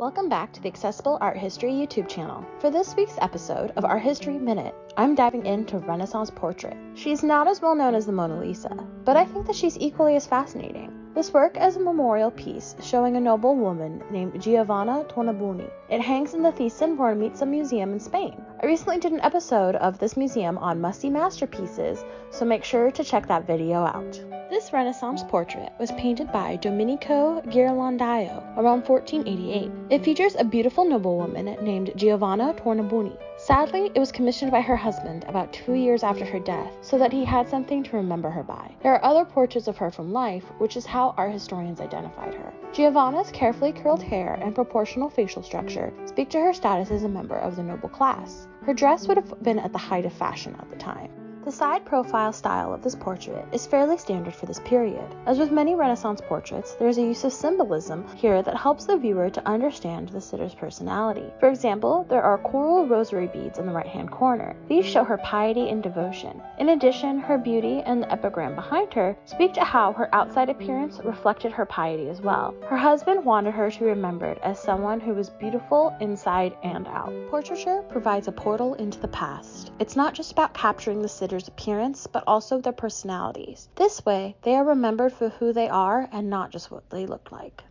Welcome back to the Accessible Art History YouTube channel. For this week's episode of Art History Minute, I'm diving into Renaissance portrait. She's not as well known as the Mona Lisa, but I think that she's equally as fascinating. This work is a memorial piece showing a noble woman named Giovanna Tornabuoni. It hangs in the Thyssen-Bornemisza Museum in Spain. I recently did an episode of this museum on must-see masterpieces, so make sure to check that video out. This Renaissance portrait was painted by Domenico Ghirlandaio around 1488. It features a beautiful noblewoman named Giovanna Tornabuoni. Sadly, it was commissioned by her husband about 2 years after her death so that he had something to remember her by. There are other portraits of her from life, which is how art historians identified her. Giovanna's carefully curled hair and proportional facial structure speak to her status as a member of the noble class. Her dress would have been at the height of fashion at the time. The side profile style of this portrait is fairly standard for this period. As with many Renaissance portraits, there is a use of symbolism here that helps the viewer to understand the sitter's personality. For example, there are coral rosary beads in the right-hand corner. These show her piety and devotion. In addition, her beauty and the epigram behind her speak to how her outside appearance reflected her piety as well. Her husband wanted her to be remembered as someone who was beautiful inside and out. Portraiture provides a portal into the past. It's not just about capturing the sitter's appearance, but also their personalities. This way, they are remembered for who they are and not just what they look like.